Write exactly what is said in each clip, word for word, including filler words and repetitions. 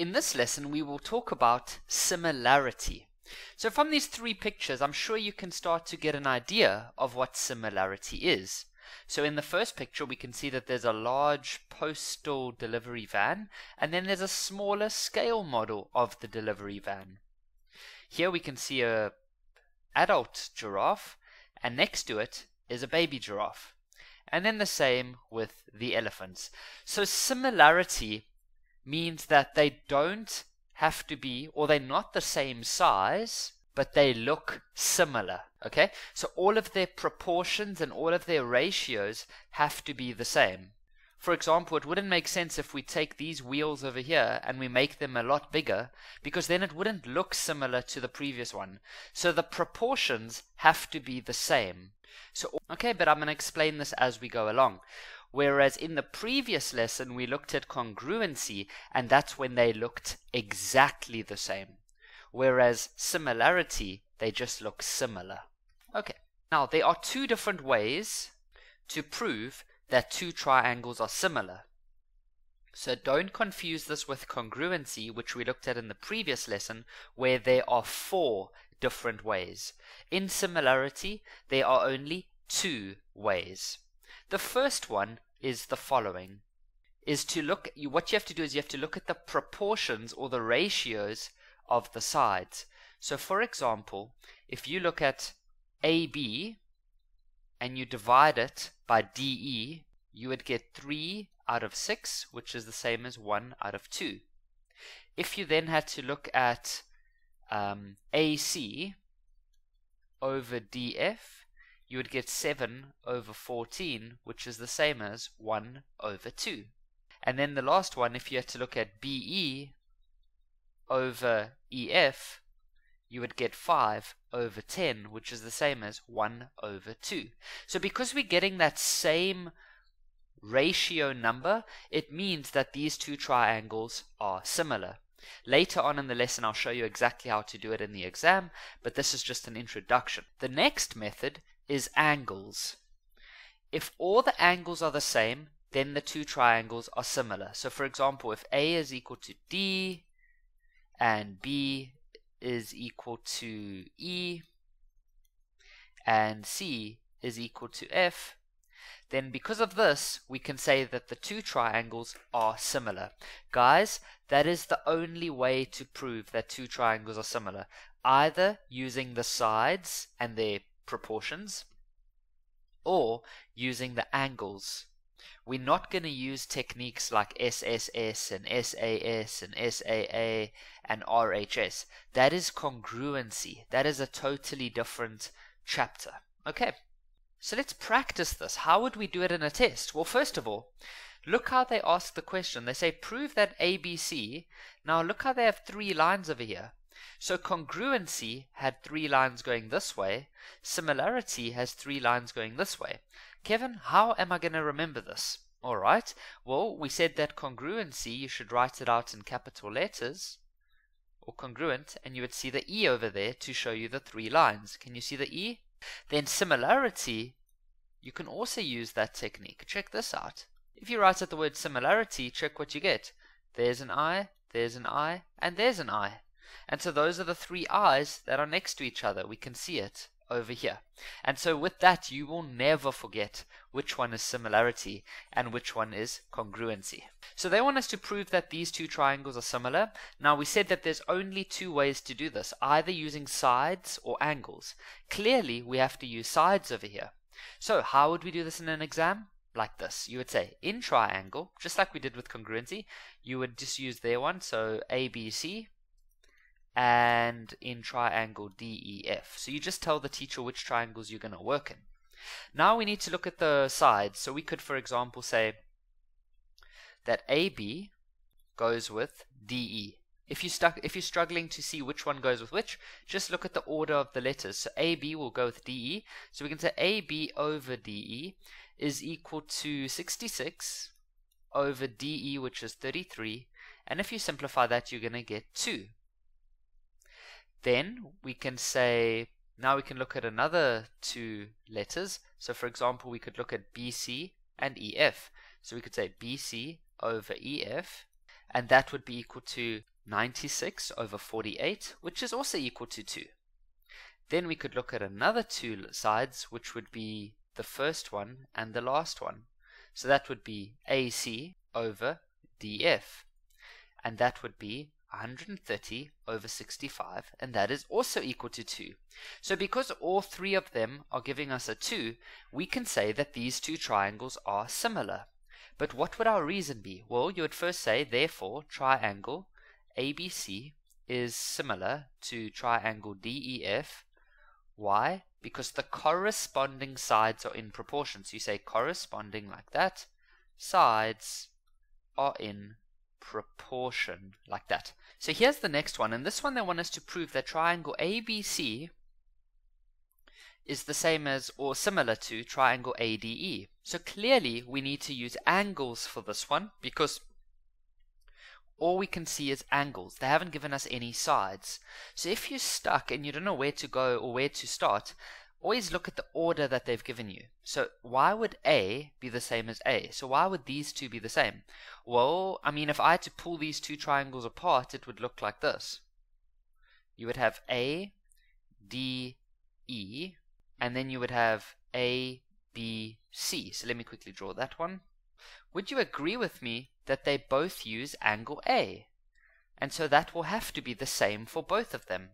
In this lesson, we will talk about similarity. So from these three pictures, I'm sure you can start to get an idea of what similarity is. So in the first picture, we can see that there's a large postal delivery van, and then there's a smaller scale model of the delivery van. Here we can see an adult giraffe, and next to it is a baby giraffe. And then the same with the elephants. So similarity means that they don't have to be, or they're not the same size, but they look similar, okay? So all of their proportions and all of their ratios have to be the same. For example, it wouldn't make sense if we take these wheels over here and we make them a lot bigger, because then it wouldn't look similar to the previous one. So the proportions have to be the same. So, okay, but I'm going to explain this as we go along. Whereas in the previous lesson, we looked at congruency, and that's when they looked exactly the same. Whereas similarity, they just look similar. Okay, now there are two different ways to prove that two triangles are similar. So don't confuse this with congruency, which we looked at in the previous lesson, where there are four different ways. In similarity, there are only two ways. The first one is the following, is to look, you, what you have to do is you have to look at the proportions or the ratios of the sides. So for example, if you look at A B and you divide it by D E, you would get three out of six, which is the same as one out of two. If you then had to look at um, A C over D F, you would get seven over fourteen, which is the same as one over two. And then the last one, if you had to look at B E over E F, you would get five over ten, which is the same as one over two. So because we're getting that same ratio number, it means that these two triangles are similar. Later on in the lesson, I'll show you exactly how to do it in the exam, but this is just an introduction. The next method is angles. If all the angles are the same, then the two triangles are similar. So for example, if A is equal to D and B is equal to E and C is equal to F, then because of this, we can say that the two triangles are similar. Guys, that is the only way to prove that two triangles are similar, either using the sides and their proportions or using the angles. We're not going to use techniques like S S S and S A S and S A A and R H S. That is congruency. That is a totally different chapter. Okay, so let's practice this. How would we do it in a test? Well, first of all, look how they ask the question. They say prove that A B C. Now look how they have three lines over here. So congruency had three lines going this way. Similarity has three lines going this way. Kevin, how am I going to remember this? All right. Well, we said that congruency, you should write it out in capital letters, or congruent, and you would see the E over there to show you the three lines. Can you see the E? Then similarity, you can also use that technique. Check this out. If you write out the word similarity, check what you get. There's an I, there's an I, and there's an I. And so those are the three I's that are next to each other. We can see it over here. And so with that, you will never forget which one is similarity and which one is congruency. So they want us to prove that these two triangles are similar. Now we said that there's only two ways to do this, either using sides or angles. Clearly, we have to use sides over here. So how would we do this in an exam? Like this. You would say in triangle, just like we did with congruency, you would just use their one, so A B C. And in triangle D E F. So you just tell the teacher which triangles you're going to work in. Now we need to look at the sides. So we could, for example, say that A B goes with D E. If, you stuck, if you're struggling to see which one goes with which, just look at the order of the letters. So A B will go with D E. So we can say A B over D E is equal to sixty-six over D E, which is thirty-three. And if you simplify that, you're going to get two. Then we can say, now we can look at another two letters. So for example, we could look at B C and E F. So we could say B C over E F, and that would be equal to ninety-six over forty-eight, which is also equal to two. Then we could look at another two sides, which would be the first one and the last one. So that would be A C over D F, and that would be one hundred thirty over sixty-five, and that is also equal to two. So because all three of them are giving us a two, we can say that these two triangles are similar. But what would our reason be? Well, you would first say, therefore, triangle A B C is similar to triangle D E F. Why? Because the corresponding sides are in proportion. So you say corresponding like that, sides are in proportion like that. So here's the next one, and this one they want us to prove that triangle A B C is the same as or similar to triangle A D E. So clearly we need to use angles for this one, because all we can see is angles. They haven't given us any sides. So if you're stuck and you don't know where to go or where to start, always look at the order that they've given you. So why would A be the same as A? So why would these two be the same? Well, I mean, if I had to pull these two triangles apart, it would look like this. You would have A, D, E, and then you would have A, B, C. So let me quickly draw that one. Would you agree with me that they both use angle A? And so that will have to be the same for both of them.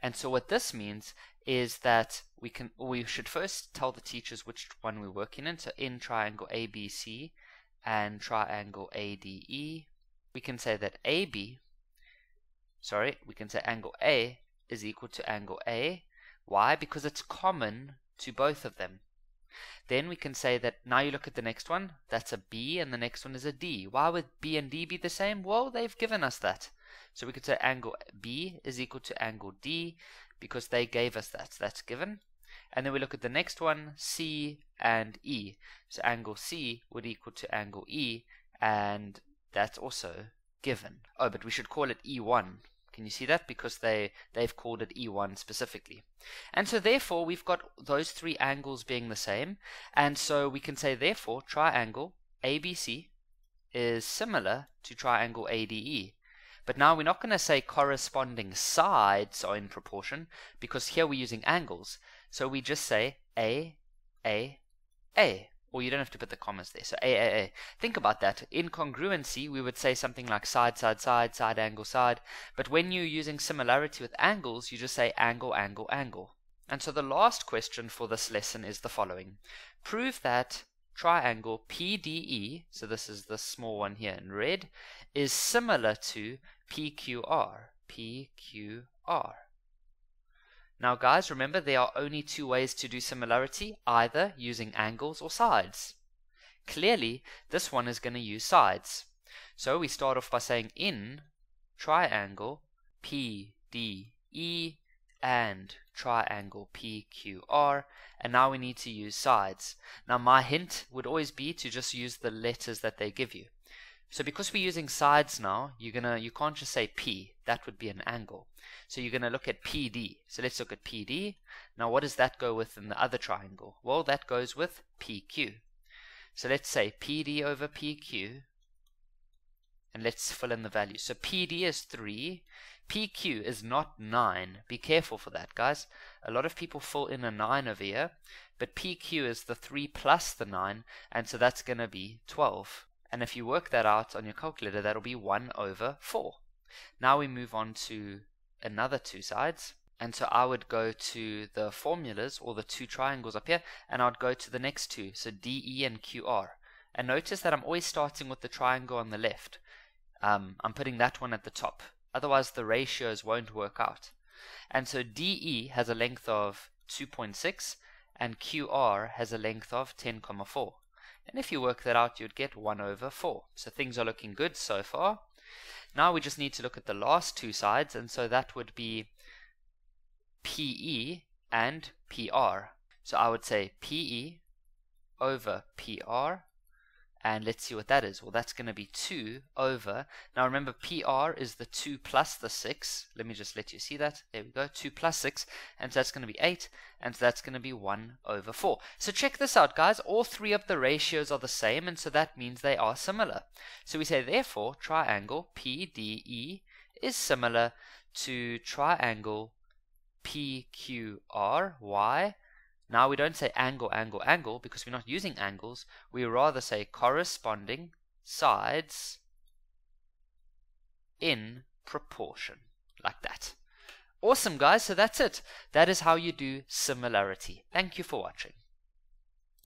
And so what this means is that we can, we should first tell the teachers which one we're working in. So in triangle A B C and triangle A D E, we can say that A B, sorry, we can say angle A is equal to angle A. Why? Because it's common to both of them. Then we can say that, now you look at the next one, that's a B and the next one is a D. Why would B and D be the same? Well, they've given us that. So we could say angle B is equal to angle D, because they gave us that. So that's given. And then we look at the next one, C and E. So angle C would equal to angle E, and that's also given. Oh, but we should call it E one. Can you see that? Because they, they've called it E one specifically. And so therefore, we've got those three angles being the same. And so we can say, therefore, triangle A B C is similar to triangle A D E. But now we're not going to say corresponding sides are in proportion, because here we're using angles. So we just say A, A, A. Or you don't have to put the commas there. So A, A, A. Think about that. In congruency, we would say something like side, side, side, side, angle, side. But when you're using similarity with angles, you just say angle, angle, angle. And so the last question for this lesson is the following. Prove that triangle P D E, so this is the small one here in red, is similar to P Q R. P Q R. Now guys, remember there are only two ways to do similarity, either using angles or sides. Clearly, this one is going to use sides. So we start off by saying in triangle P D E and triangle P Q R, and now we need to use sides. Now my hint would always be to just use the letters that they give you. So because we're using sides now, you're gonna you can't just say P. That would be an angle. So you're gonna look at P D. So let's look at P D. Now what does that go with in the other triangle? Well, that goes with P Q. So let's say P D over P Q, and let's fill in the value. So P D is three, P Q is not nine. Be careful for that, guys. A lot of people fill in a nine over here, but P Q is the three plus the nine, and so that's gonna be twelve. And if you work that out on your calculator, that'll be one over four. Now we move on to another two sides. And so I would go to the formulas, or the two triangles up here, and I'd go to the next two, so D E and Q R. And notice that I'm always starting with the triangle on the left. Um, I'm putting that one at the top. Otherwise, the ratios won't work out. And so D E has a length of two point six, and Q R has a length of ten point four. And if you work that out, you'd get one over four. So things are looking good so far. Now we just need to look at the last two sides, and so that would be P E and P R. So I would say P E over P R, and let's see what that is. Well, that's going to be two over, now remember P R is the two plus the six. Let me just let you see that. There we go, two plus six, and so that's going to be eight, and so that's going to be one over four. So check this out, guys. All three of the ratios are the same, and so that means they are similar. So we say, therefore, triangle P D E is similar to triangle P Q R. Why? Now we don't say angle, angle, angle, because we're not using angles. We rather say corresponding sides in proportion, like that. Awesome, guys. So that's it. That is how you do similarity. Thank you for watching.